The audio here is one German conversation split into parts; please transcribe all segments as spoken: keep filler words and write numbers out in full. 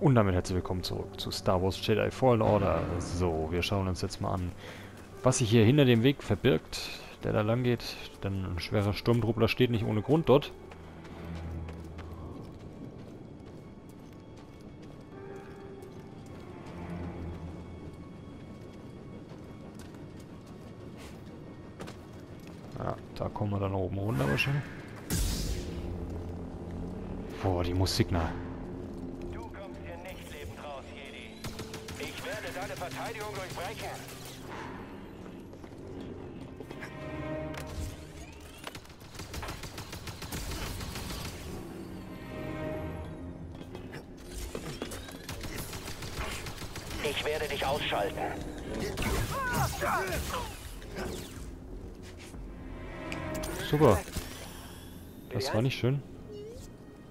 Und damit herzlich willkommen zurück zu Star Wars Jedi Fallen Order. So, wir schauen uns jetzt mal an, was sich hier hinter dem Weg verbirgt, der da lang geht. Denn ein schwerer Sturmtruppler steht nicht ohne Grund dort. Ja, da kommen wir dann oben runter wahrscheinlich. Boah, die Musik, na. Verteidigung durchbrechen. Ich werde dich ausschalten. Super. Das war nicht schön.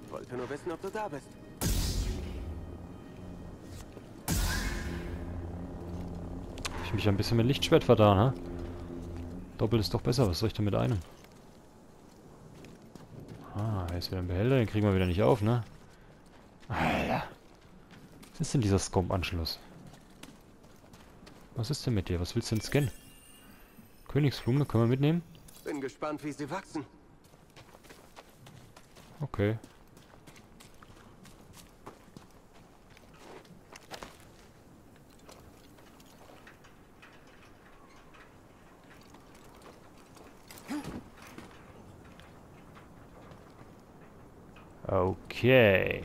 Wollte nur wissen, ob du da bist. Ich mich ein bisschen mit Lichtschwert vertan, ha? Doppelt ist doch besser, was soll ich denn mit einem? Ah, jetzt wieder ein Behälter, den kriegen wir wieder nicht auf, ne? Alter! Was ist denn dieser Skomp-Anschluss? Was ist denn mit dir? Was willst du denn scannen? Königsblume, können wir mitnehmen? Bin gespannt, wie sie wachsen. Okay. Okay.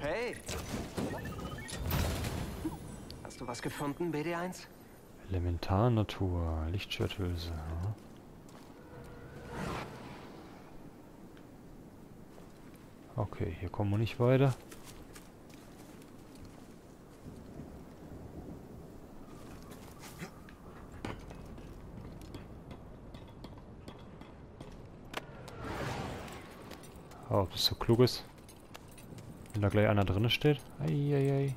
Hey. Hast du was gefunden, B D eins? Elementarnatur, Lichtschwerthülse. Ja. Okay, hier kommen wir nicht weiter. Oh, ob das so klug ist. Wenn da gleich einer drin steht. Eieiei.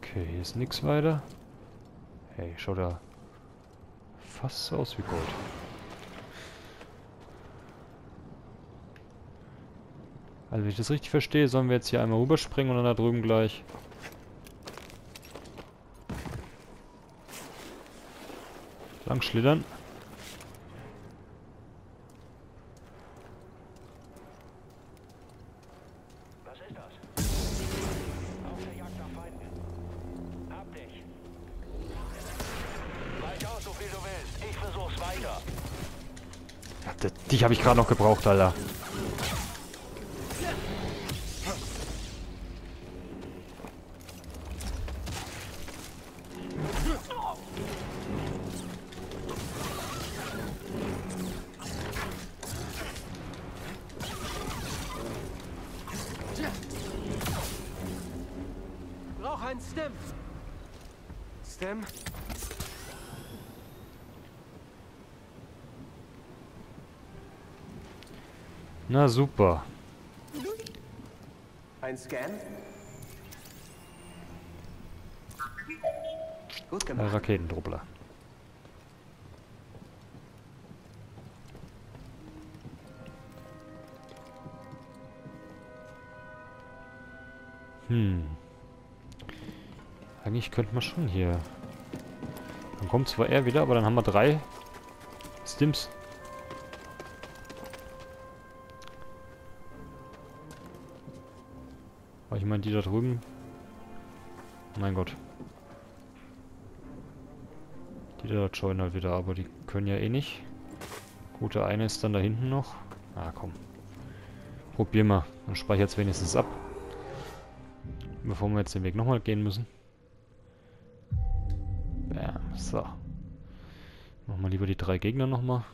Okay, hier ist nichts weiter. Hey, schau da. Fast so aus wie Gold. Also, wenn ich das richtig verstehe, sollen wir jetzt hier einmal rüberspringen und dann da drüben gleich. Lang schlittern. Was ist das? Auf der Jagd nach Feinden. Hab dich. Bleib aus, so viel du willst. Ich versuch's weiter. Ja, dich habe ich gerade noch gebraucht, Alter. Ein Stem. Stem. Na super. Ein Scan. Gut gemacht. Raketendruppler. Hm. Eigentlich könnte man schon hier. Dann kommt zwar er wieder, aber dann haben wir drei Stims. Aber ich meine, die da drüben. Mein Gott. Die da joinen halt wieder, aber die können ja eh nicht. Gut, der eine ist dann da hinten noch. Ah, komm. Probier mal. Dann speichere jetzt wenigstens ab. Bevor wir jetzt den Weg nochmal gehen müssen. So. Machen wir lieber die drei Gegner nochmal.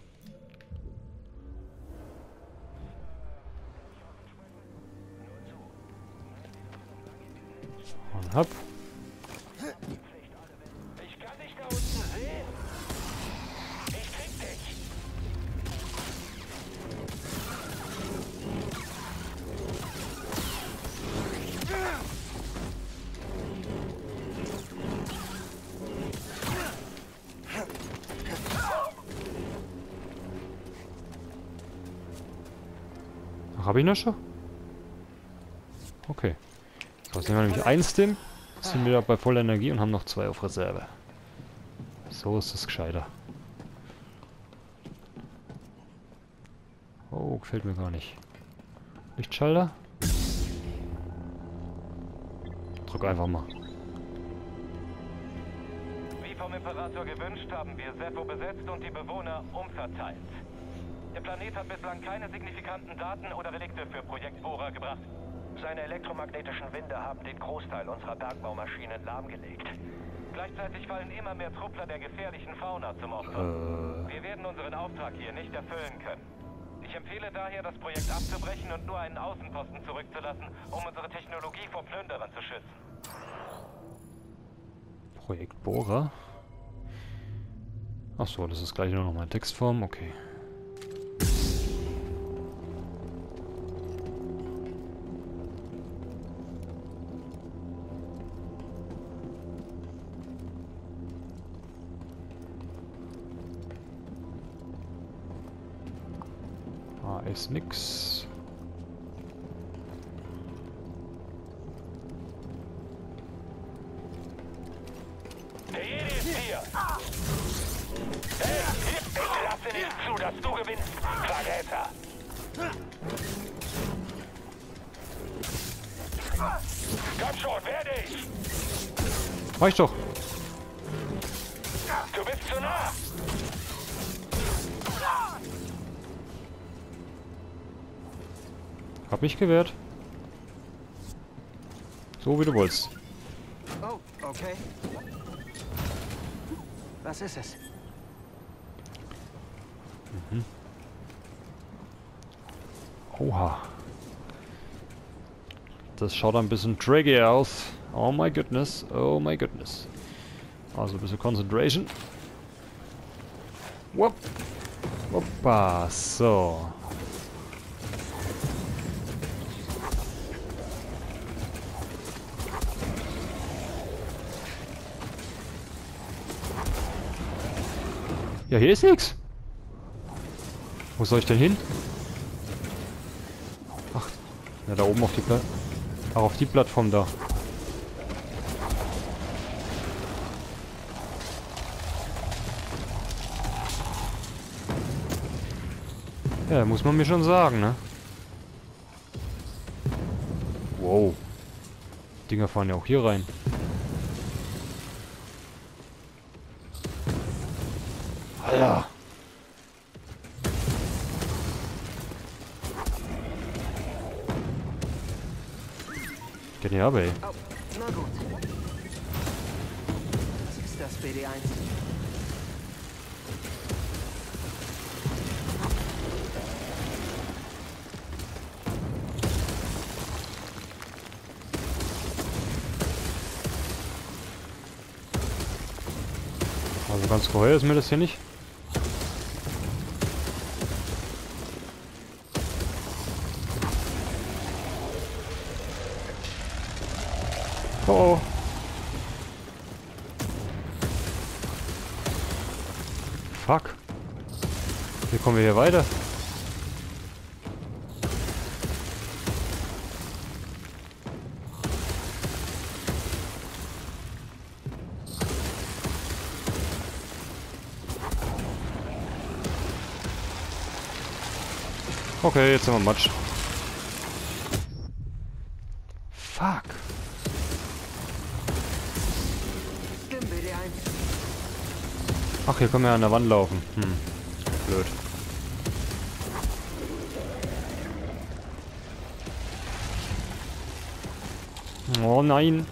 Und hab. Ich kann dich da unten sehen. Ich krieg dich. Habe ich noch schon? Okay. Jetzt nehmen wir nämlich einen Stim, sind wieder bei voller Energie und haben noch zwei auf Reserve. So ist das gescheiter. Oh, gefällt mir gar nicht. Lichtschalter. Drück einfach mal. Wie vom Imperator gewünscht, haben wir Zeffo besetzt und die Bewohner umverteilt. Der Planet hat bislang keine signifikanten Daten oder Relikte für Projekt Bohrer gebracht. Seine elektromagnetischen Winde haben den Großteil unserer Bergbaumaschinen lahmgelegt. Gleichzeitig fallen immer mehr Truppler der gefährlichen Fauna zum Opfer. Äh. Wir werden unseren Auftrag hier nicht erfüllen können. Ich empfehle daher, das Projekt abzubrechen und nur einen Außenposten zurückzulassen, um unsere Technologie vor Plünderern zu schützen. Projekt Bohrer? Achso, das ist gleich nur noch mal in Textform, okay. Ist nix. Der Jedi ist hier. Ah. Hey, hier. Ich lasse nicht zu, dass du gewinnst, Verräter. Komm schon, werde ich. Mach ich doch. Du bist zu nah. Hab mich gewehrt. So wie du wolltest. Oh, okay. Was ist es? Mhm. Oha. Das schaut ein bisschen tricky aus. Oh my goodness, oh my goodness. Also ein bisschen Concentration. Whoop. Hoppa, so. Ja, hier ist nichts. Wo soll ich denn hin? Ach, na da oben auf die Plattform. Ach, auf die Plattform da. Ja, muss man mir schon sagen, ne? Wow. Die Dinger fahren ja auch hier rein. Alter. Geht nicht ab, ey. Oh, na gut. Was ist das, B D eins? Also ganz geheuer ist mir das hier nicht. Oh, oh. Fuck. Wie kommen wir hier weiter? Okay, jetzt sind wir Matsch. Fuck. Ach, hier können wir an der Wand laufen. Hm. Blöd. Oh nein.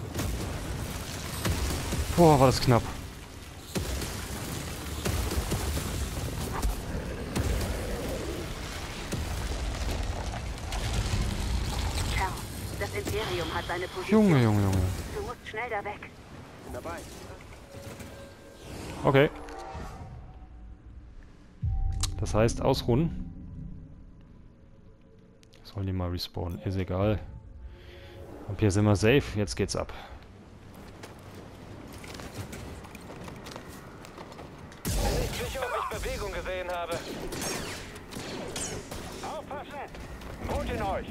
Boah, war das knapp. Kerl, das Imperium hat seine Position. Junge, Junge, Junge. Du musst schnell da weg. Dabei. Okay. Das heißt, ausruhen. Sollen die mal respawnen? Ist egal. Und hier sind wir safe. Jetzt geht's ab. Ich bin nicht sicher, ob ich Bewegung gesehen habe. Aufpassen! Gut in euch.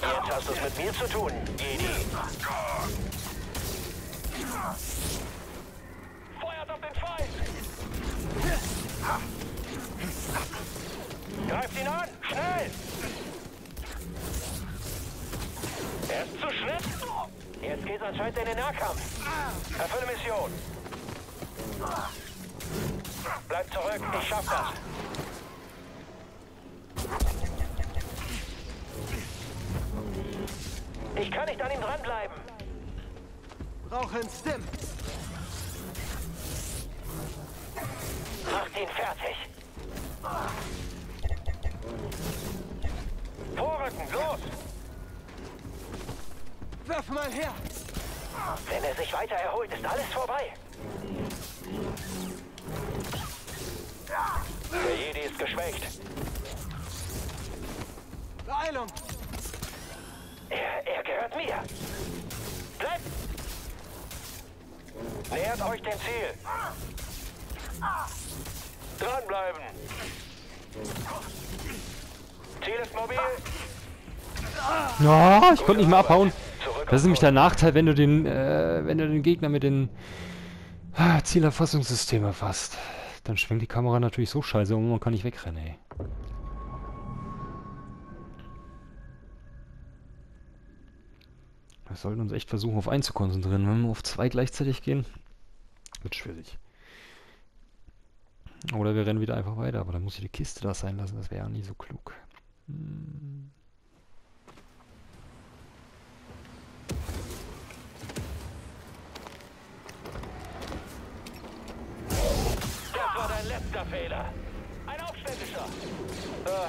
Jetzt hast du es mit mir zu tun, Jedi. Feuert auf den Feind! Greift ihn an! Schnell! Er ist zu schnell! Jetzt geht's anscheinend in den Nahkampf. Erfülle Mission. Bleib zurück, ich schaff das. Ich kann nicht an ihm dranbleiben. Brauchen Stim. Macht ihn fertig. Vorrücken, los! Wirf mal her! Wenn er sich weiter erholt, ist alles vorbei. Der Jedi ist geschwächt. Beeilung! Er, er gehört mir! Bleibt! Nähert euch dem Ziel! Dranbleiben! Ziel ist mobil! Oh, ich konnte nicht mehr abhauen! Das ist nämlich der Nachteil, wenn du den, äh, wenn du den Gegner mit den ah, Zielerfassungssystem erfasst. Dann schwingt die Kamera natürlich so scheiße um und kann nicht wegrennen, ey. Wir sollten uns echt versuchen, auf einen zu konzentrieren. Wenn wir auf zwei gleichzeitig gehen, wird schwierig. Oder wir rennen wieder einfach weiter, aber dann muss ich die Kiste da sein lassen, das wäre ja nicht so klug. Hm. Letzter Fehler. Ein Aufständischer. Äh,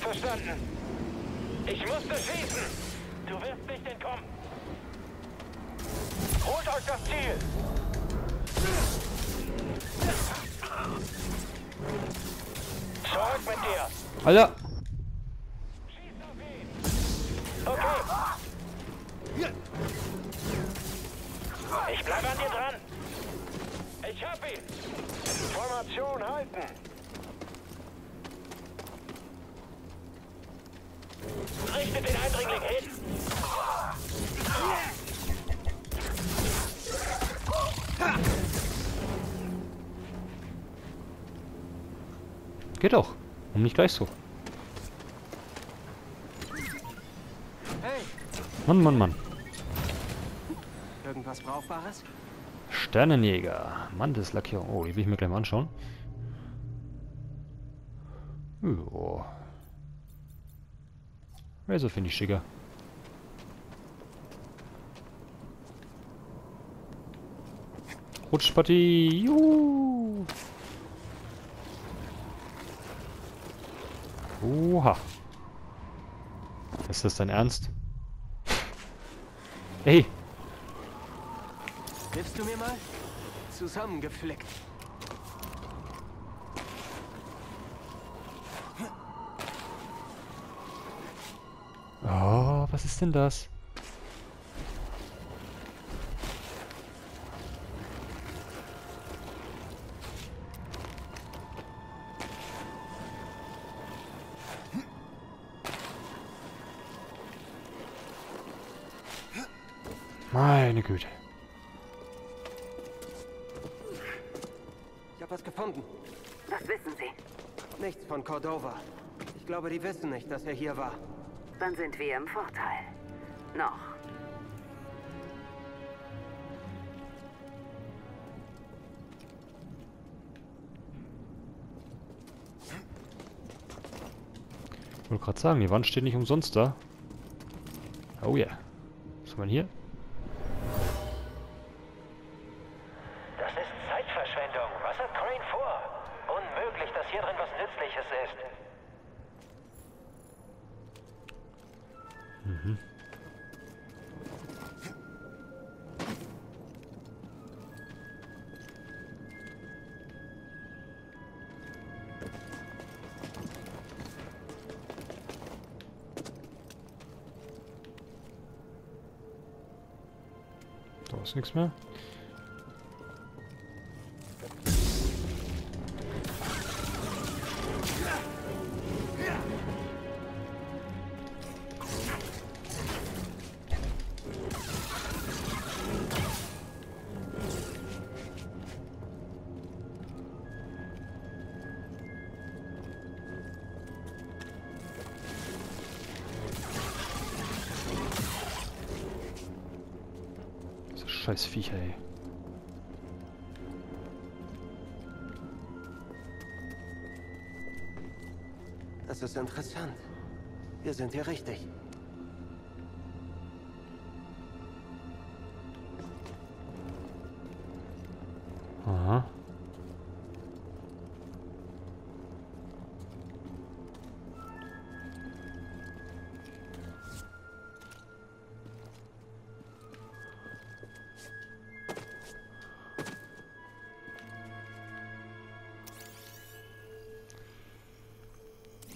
verstanden. Ich musste schießen. Du wirst nicht entkommen. Holt euch das Ziel. Zurück mit dir. Alter. Schießt auf ihn. Okay. Ich bleibe an dir dran. Ich hab ihn. Formation halten! Richtet den Eindringling hin! Geht doch! Warum nicht gleich so? Hey. Mann, Mann, Mann! Irgendwas Brauchbares? Sternenjäger. Manteslackierung. Oh, die will ich mir gleich mal anschauen. Jo. Ja, so finde ich schicker. Rutschpartie. Juhu. Oha. Ist das dein Ernst? Ey. Hilfst du mir mal? Zusammengefleckt. Oh, was ist denn das? Meine Güte. Was gefunden. Was wissen Sie? Nichts von Cordova. Ich glaube, die wissen nicht, dass er hier war. Dann sind wir im Vorteil. Noch. Ich wollte gerade sagen, die Wand steht nicht umsonst da. Oh ja. Yeah. Was haben wir hier? Nichts mehr. scheiß Viecher, ey. Das ist interessant. Wir sind hier richtig. Aha.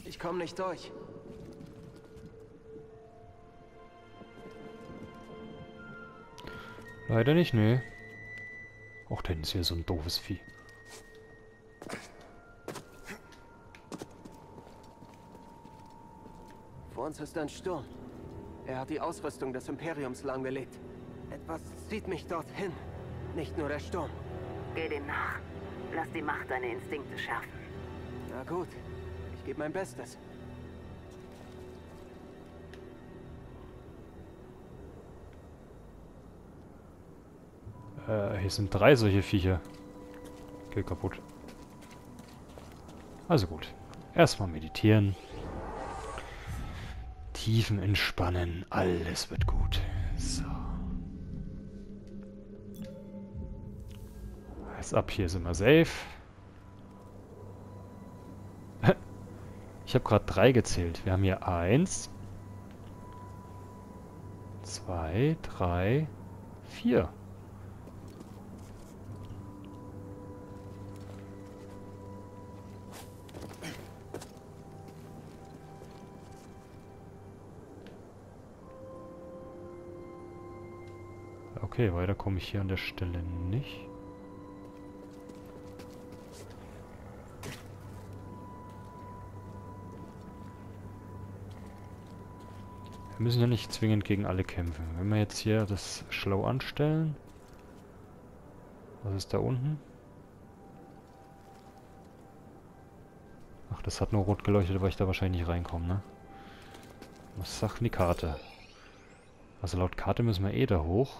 Ich komme nicht durch. Leider nicht, nee. Auch da hinten ist hier so ein doofes Vieh. Vor uns ist ein Sturm. Er hat die Ausrüstung des Imperiums lahmgelegt. Etwas zieht mich dorthin. Nicht nur der Sturm. Geh dem nach. Lass die Macht deine Instinkte schärfen. Na gut. Ich gebe mein Bestes. Äh, hier sind drei solche Viecher. Geht kaputt. Also gut. Erstmal meditieren. Tiefen entspannen. Alles wird gut. So. Jetzt ab hier sind wir safe. Ich habe gerade drei gezählt. Wir haben hier eins, zwei, drei, vier. Okay, weiter komme ich hier an der Stelle nicht. Wir müssen ja nicht zwingend gegen alle kämpfen. Wenn wir jetzt hier das schlau anstellen. Was ist da unten? Ach, das hat nur rot geleuchtet, weil ich da wahrscheinlich nicht reinkomme, ne? Was sagt die Karte? Also laut Karte müssen wir eh da hoch.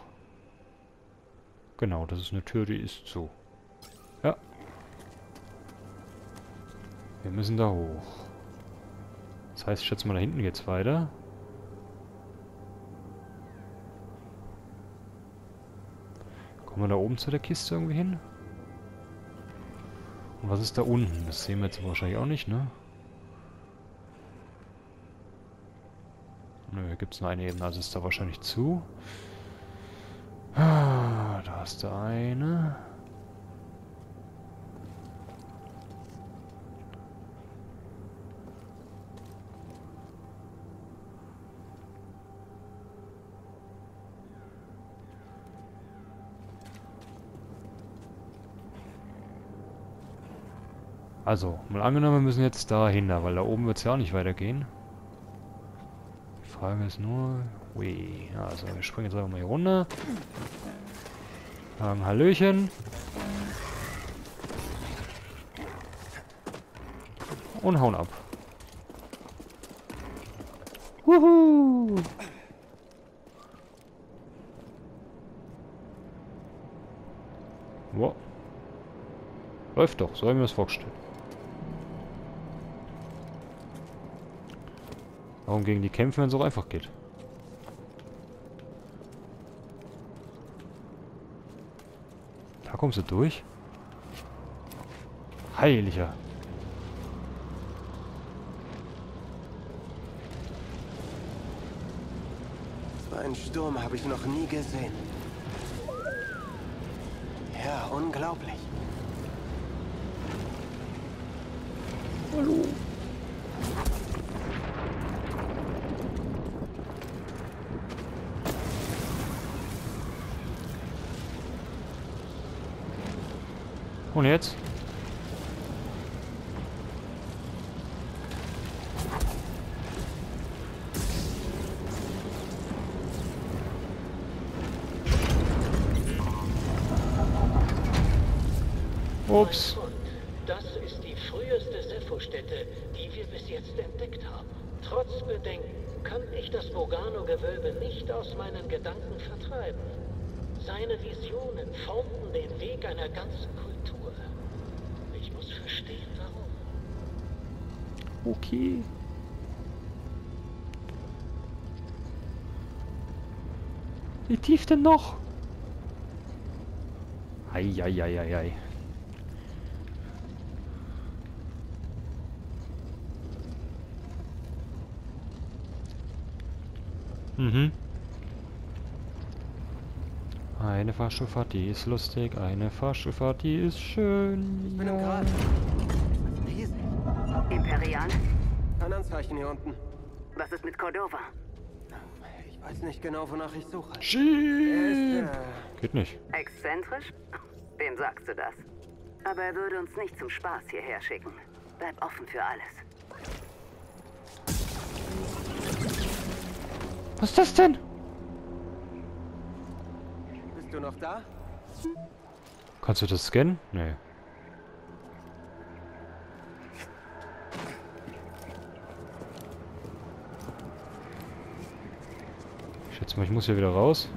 Genau, das ist eine Tür, die ist zu. Ja. Wir müssen da hoch. Das heißt, ich schätze mal, da hinten geht's weiter. Kommen wir da oben zu der Kiste irgendwie hin? Und was ist da unten? Das sehen wir jetzt wahrscheinlich auch nicht, ne? Nö, hier gibt es nur eine Ebene, also ist da wahrscheinlich zu. Ah, da ist der eine. Also, mal angenommen, wir müssen jetzt dahinter, weil da oben wird es ja auch nicht weitergehen. Die Frage ist nur... Ui. Also, wir springen jetzt einfach mal hier runter. Sagen Hallöchen. Und hauen ab. Wuhu! Wow. Läuft doch, so haben wir das vorgestellt. Warum gegen die kämpfen, wenn es auch einfach geht? Da kommst du durch? Heiliger! So einen Sturm habe ich noch nie gesehen. Ja, unglaublich. Hallo! Und jetzt? Ups. Das ist die früheste Seffo-Stätte, die wir bis jetzt entdeckt haben. Trotz Bedenken kann ich das Bogano-Gewölbe nicht aus meinen Gedanken vertreiben. Seine Visionen formten den Weg einer ganzen Kultur. Ich muss verstehen, warum. Okay. Wie tief denn noch? Eieieiei. Mhm. Eine Fahrstuhlfahrt, die ist lustig. Eine Fahrstuhlfahrt, die ist schön. Ich bin im Grab. Riesen. Imperial? Ein Anzeichen hier unten. Was ist mit Cordova? Ich weiß nicht genau, wonach ich suche. Schiii. Äh... Geht nicht. Exzentrisch? Wem sagst du das? Aber er würde uns nicht zum Spaß hierher schicken. Bleib offen für alles. Was ist das denn? Bist du noch da? Kannst du das scannen? Nee. Ich schätze mal, ich muss hier wieder raus.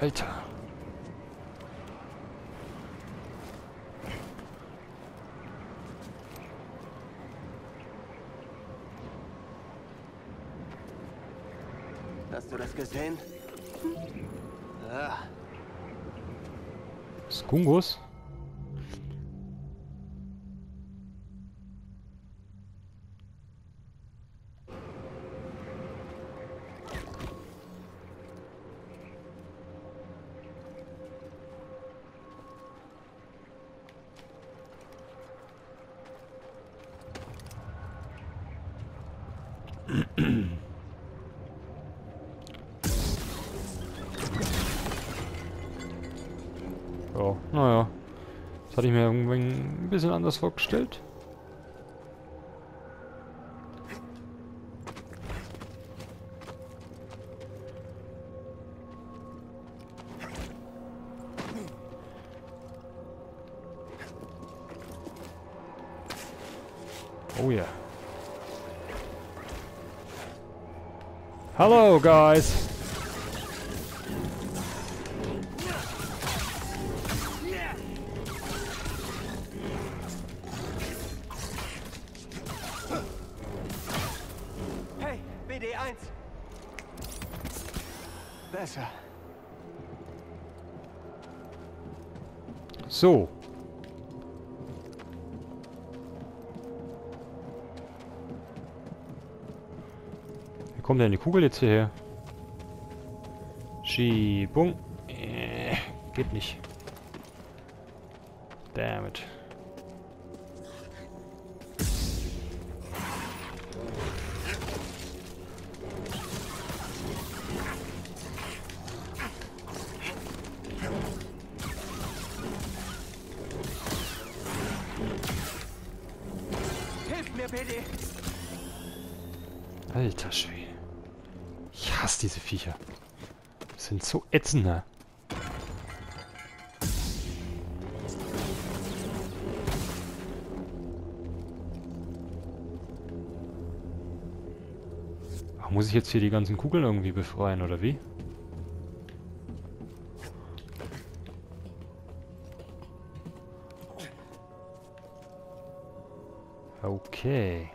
Alter. Hast du das gesehen? Ah. Skungus? Naja, das hatte ich mir irgendwie ein bisschen anders vorgestellt. Oh ja. Yeah. Hello guys! B D eins. Besser. So. Wie kommt denn die Kugel jetzt hierher? Schiebung. Äh, geht nicht. Damn it. Alter Schwede. Ich hasse diese Viecher. Die sind so ätzender. Ach, muss ich jetzt hier die ganzen Kugeln irgendwie befreien, oder wie? Okay.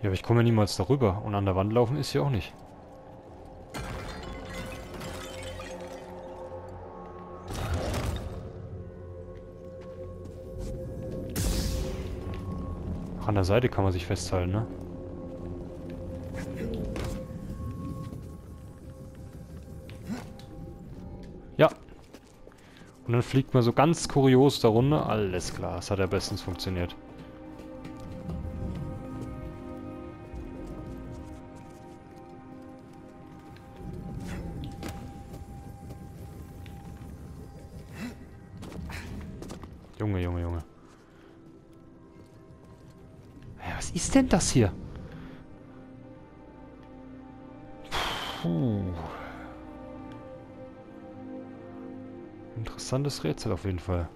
Ja, aber ich komme ja niemals darüber. Und an der Wand laufen ist hier auch nicht. Ach, an der Seite kann man sich festhalten, ne? Ja. Und dann fliegt man so ganz kurios da runter. Alles klar, das hat ja bestens funktioniert. Junge, Junge, Junge. ist denn das hier? Puh. Interessantes Rätsel auf jeden Fall.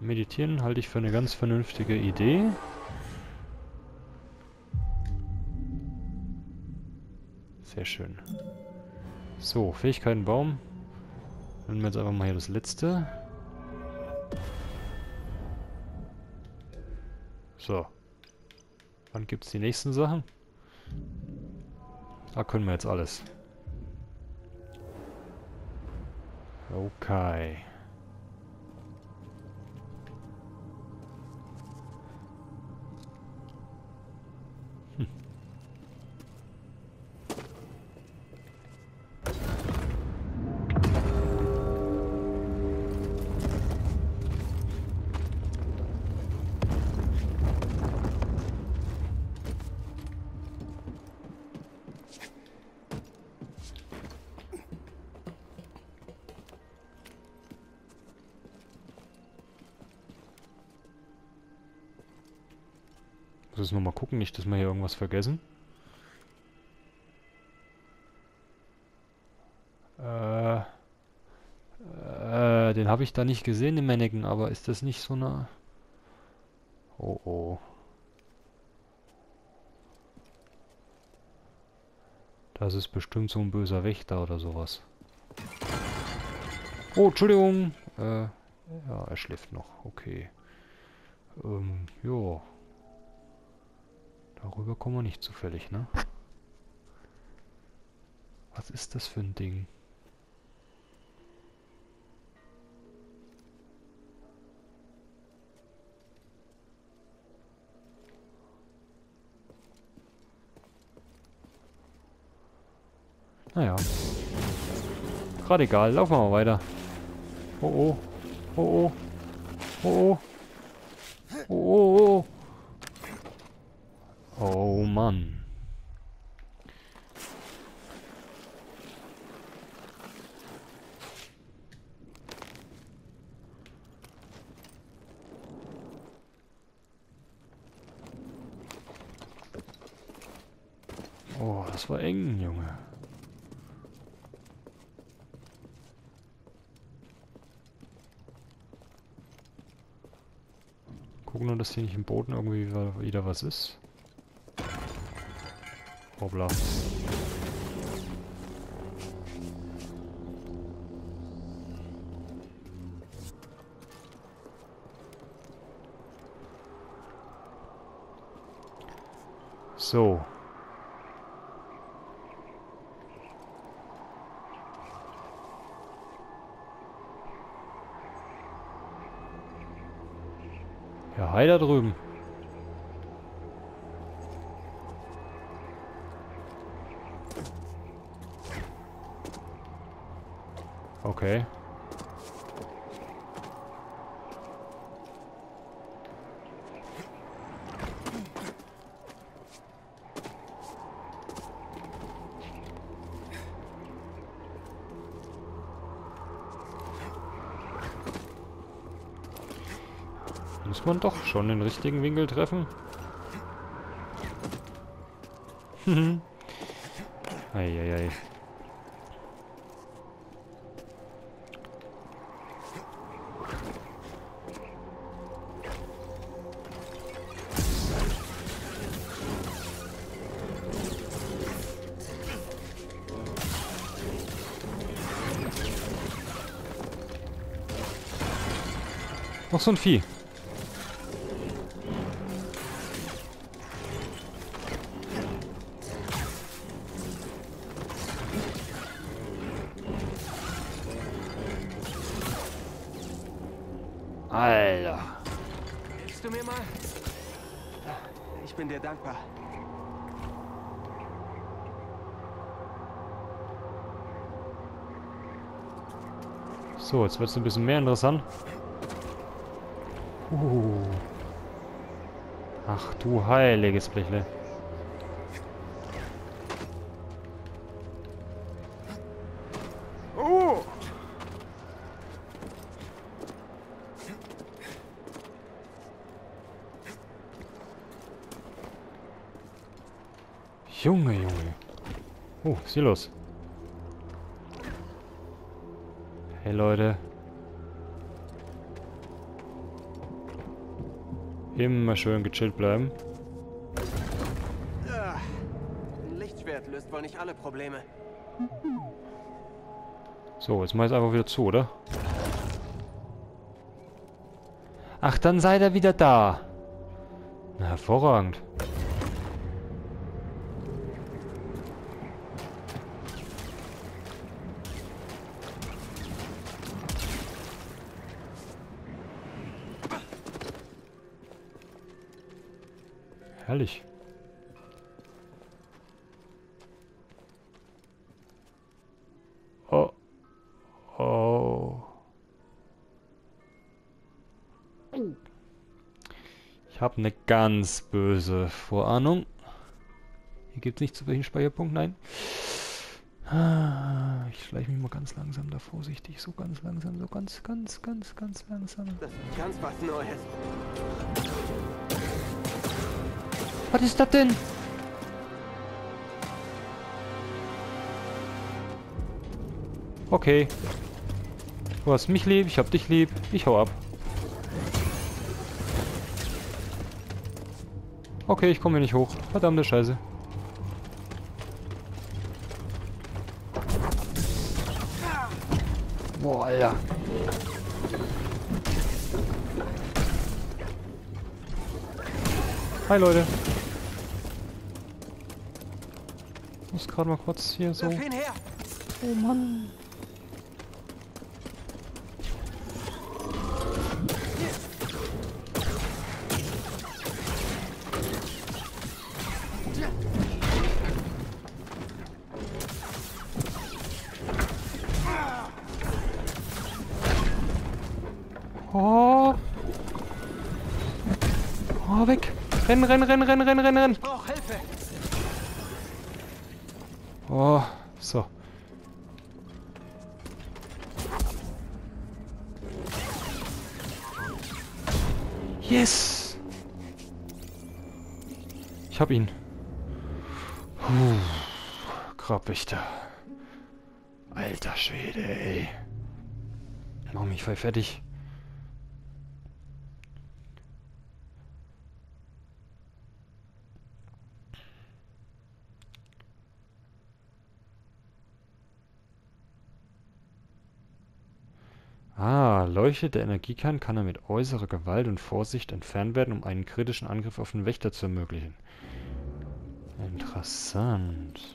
Meditieren halte ich für eine ganz vernünftige Idee. Sehr schön. So, Fähigkeiten Baum. Nehmen wir jetzt einfach mal hier das letzte. So. Wann gibt es die nächsten Sachen? Da können wir jetzt alles. Okay. Muss jetzt nochmal gucken, nicht, dass wir hier irgendwas vergessen. Äh, äh, den habe ich da nicht gesehen, den Mannequin, aber ist das nicht so nah? Oh oh. Das ist bestimmt so ein böser Wächter oder sowas. Oh, Entschuldigung. Äh, ja, er schläft noch. Okay. Ähm, jo. Darüber kommen wir nicht zufällig, ne? Was ist das für ein Ding? Naja. Gerade egal, laufen wir mal weiter. Oh oh. Oh oh. Oh oh. Oh oh. Oh Mann. Oh, das war eng, Junge. Guck nur, dass hier nicht im Boden irgendwie wieder was ist. Hoppla. So. Ja, hi da drüben. Okay. Muss man doch schon den richtigen Winkel treffen? Hm. Eieiei. Noch so ein Vieh. Alter. Hilfst du mir mal? Ich bin dir dankbar. So, jetzt wird es ein bisschen mehr interessant. Uh. Ach du heiliges Blechle. Junge, Junge. Oh, ist hier los. Hey, Leute. Immer schön gechillt bleiben. Lichtschwert löst wohl nicht alle Probleme. So, jetzt mach ich einfach wieder zu, oder? Ach, dann seid ihr wieder da. Na, hervorragend. Herrlich. Oh. Oh. Ich habe eine ganz böse Vorahnung. Hier gibt es nicht zu welchen Speicherpunkt, nein. Ich schleiche mich mal ganz langsam da vorsichtig. So ganz langsam, so ganz, ganz, ganz, ganz langsam. Das ist ganz was Neues. Was ist das denn? Okay. Du hast mich lieb, ich hab dich lieb. Ich hau ab. Okay, ich komme hier nicht hoch. Verdammte Scheiße. Boah, Alter. Hi, Leute. Ich muss gerade mal kurz hier so... Oh Mann. Oh. Oh, weg. Renn, renn, renn, renn, renn, renn, renn. Ich brauch Hilfe. Oh, so. Yes! Ich hab ihn. Puh, Grabwächter. Alter Schwede, ey. Mach mich voll fertig. Ah, leuchtet der Energiekern, kann er mit äußerer Gewalt und Vorsicht entfernt werden, um einen kritischen Angriff auf den Wächter zu ermöglichen. Interessant.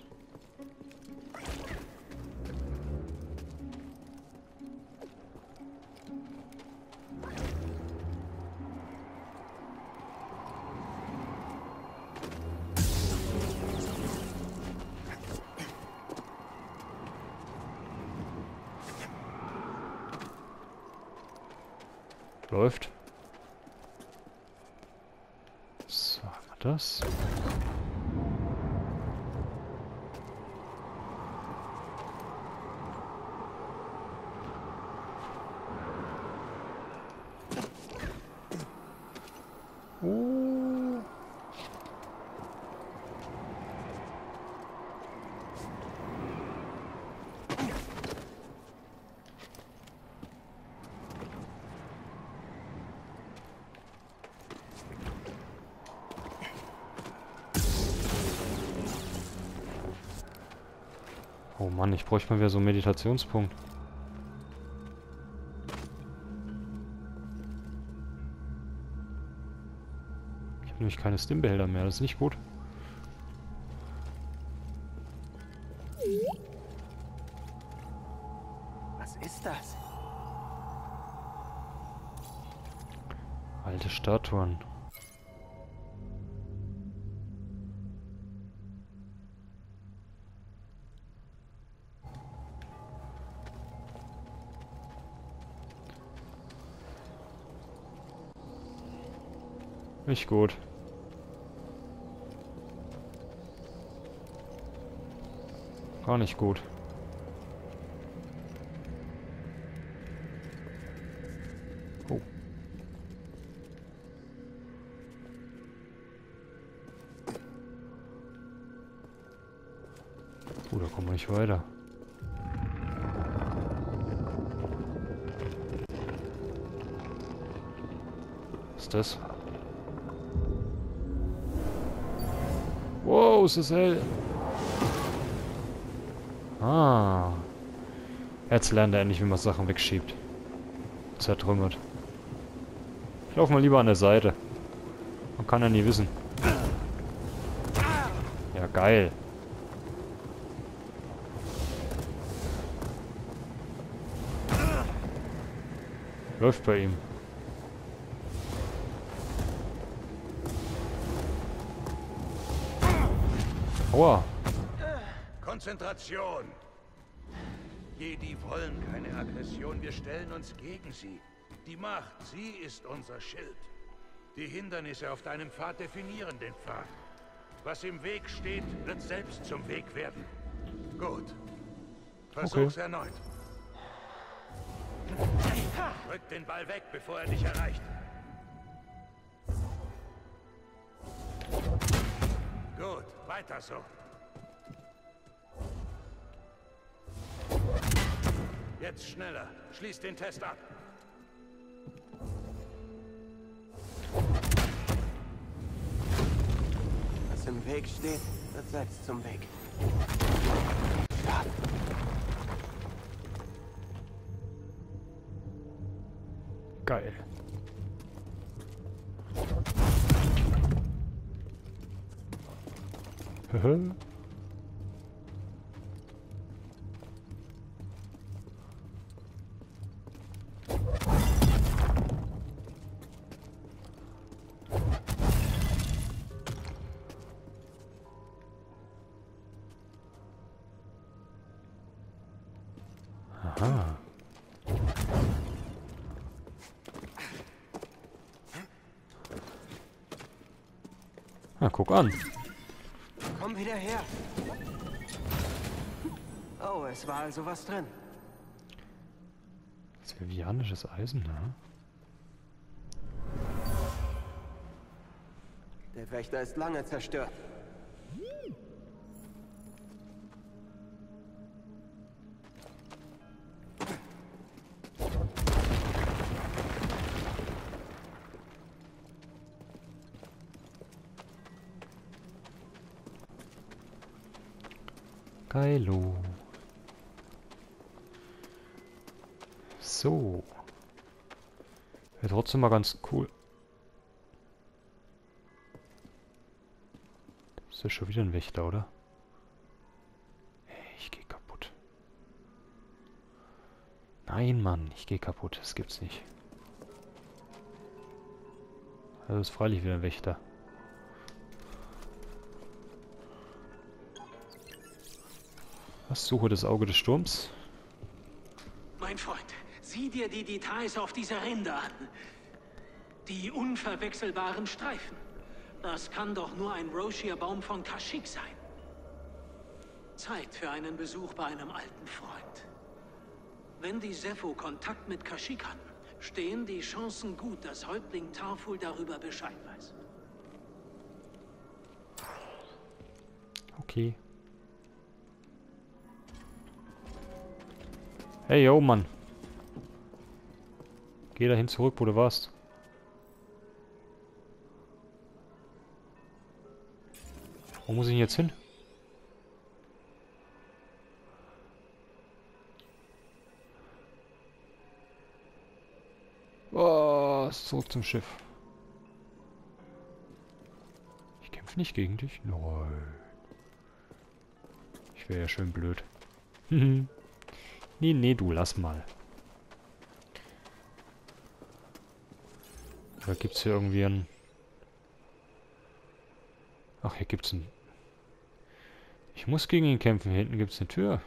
Läuft. So, haben wir das. Oh. Oh Mann, ich bräuchte mal wieder so einen Meditationspunkt. Ich habe nämlich keine Stimbehälter mehr, das ist nicht gut. Was ist das? Alte Statuen. Nicht gut. Gar nicht gut. Oh. Oh, da kommen wir nicht weiter. Was ist das? Wow, ist das hell. Ah. Jetzt lernt er endlich, wie man Sachen wegschiebt. Zertrümmert. Ich laufe mal lieber an der Seite. Man kann ja nie wissen. Ja, geil. Läuft bei ihm. Aua. Konzentration. Jedi wollen keine Aggression. Wir stellen uns gegen sie. Die Macht, sie ist unser Schild. Die Hindernisse auf deinem Pfad definieren den Pfad. Was im Weg steht, wird selbst zum Weg werden. Gut. Versuch's okay. Erneut. Drück den Ball weg, bevor er dich erreicht. Gut, weiter so. Jetzt schneller. Schließ den Test ab. Was im Weg steht, wird selbst zum Weg. Geil. Aha. Na, guck an. Komm wieder her. Oh, es war also was drin. Silvianisches Eisen, ne? Der Wächter ist lange zerstört. Hallo. So. Wäre trotzdem mal ganz cool. Das ist ja schon wieder ein Wächter, oder? Ich gehe kaputt. Nein, Mann, ich gehe kaputt. Das gibt's nicht. Also ist freilich wieder ein Wächter. Suche das Auge des Sturms. Mein Freund, sieh dir die Details auf dieser Rinde an. Die unverwechselbaren Streifen. Das kann doch nur ein Roshir-Baum von Kashyyyk sein. Zeit für einen Besuch bei einem alten Freund. Wenn die Zeffo Kontakt mit Kashyyyk hatten, stehen die Chancen gut, dass Häuptling Tarful darüber Bescheid weiß. Okay. Hey, yo, Mann. Geh dahin zurück, wo du warst. Wo muss ich denn jetzt hin? Oh, zurück zum Schiff. Ich kämpfe nicht gegen dich. Nein. Ich wäre ja schön blöd. Mhm. Nee, nee, du, lass mal. Oder gibt's hier irgendwie einen... Ach, hier gibt's einen... Ich muss gegen ihn kämpfen. Hier hinten gibt's eine Tür.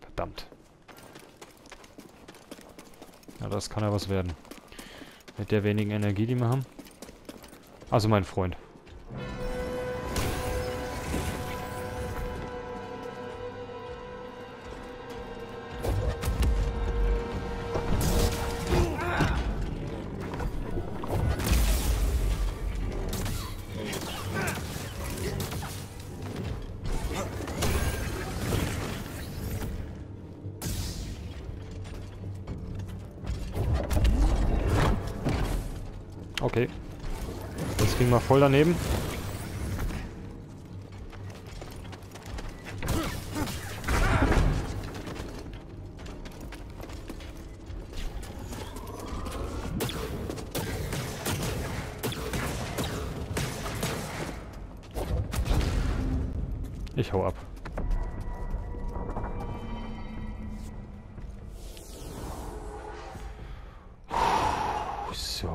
Verdammt. Ja, das kann ja was werden. Mit der wenigen Energie, die wir haben. Also, mein Freund. Okay. Das ging mal voll daneben. Ich hau ab. So.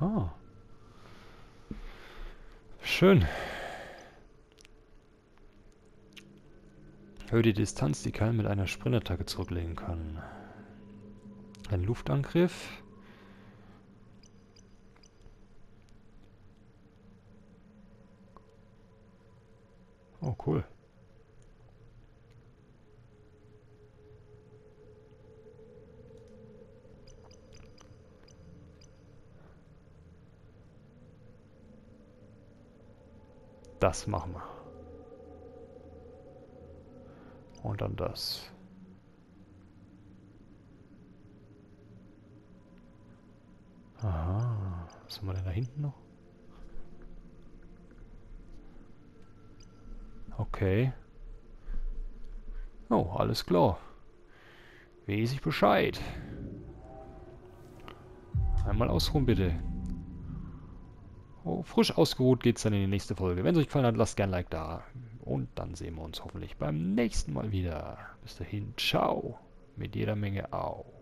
Ah. Schön. Erhöhe die Distanz, die Karl mit einer Sprintattacke zurücklegen kann. Ein Luftangriff. Oh, cool. Das machen wir. Und dann das. Aha, was haben wir denn da hinten noch? Okay. Oh, alles klar. Weiß ich Bescheid. Einmal ausruhen, bitte. Oh, frisch ausgeruht geht's dann in die nächste Folge. Wenn es euch gefallen hat, lasst gerne ein Like da. Und dann sehen wir uns hoffentlich beim nächsten Mal wieder. Bis dahin, ciao. Mit jeder Menge Au.